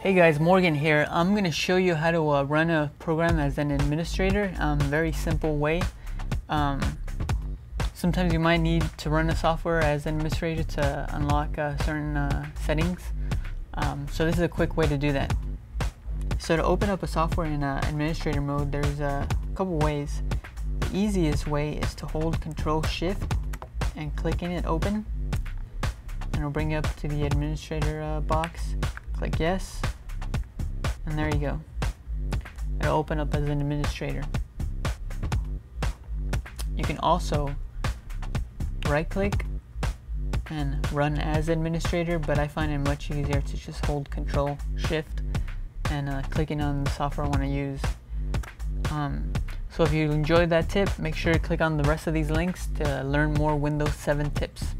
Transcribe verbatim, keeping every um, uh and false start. Hey guys, Morgan here. I'm going to show you how to uh, run a program as an administrator. Um, very simple way. Um, sometimes you might need to run a software as an administrator to unlock uh, certain uh, settings. Um, so this is a quick way to do that. So to open up a software in uh, administrator mode, there's a couple ways. The easiest way is to hold Control Shift and click in it open. And it'll bring you up to the administrator uh, box. Click yes, and there you go. It'll open up as an administrator. You can also right-click and run as administrator, but I find it much easier to just hold Control Shift and uh, clicking on the software I want to use. Um, so if you enjoyed that tip, make sure to click on the rest of these links to learn more Windows seven tips.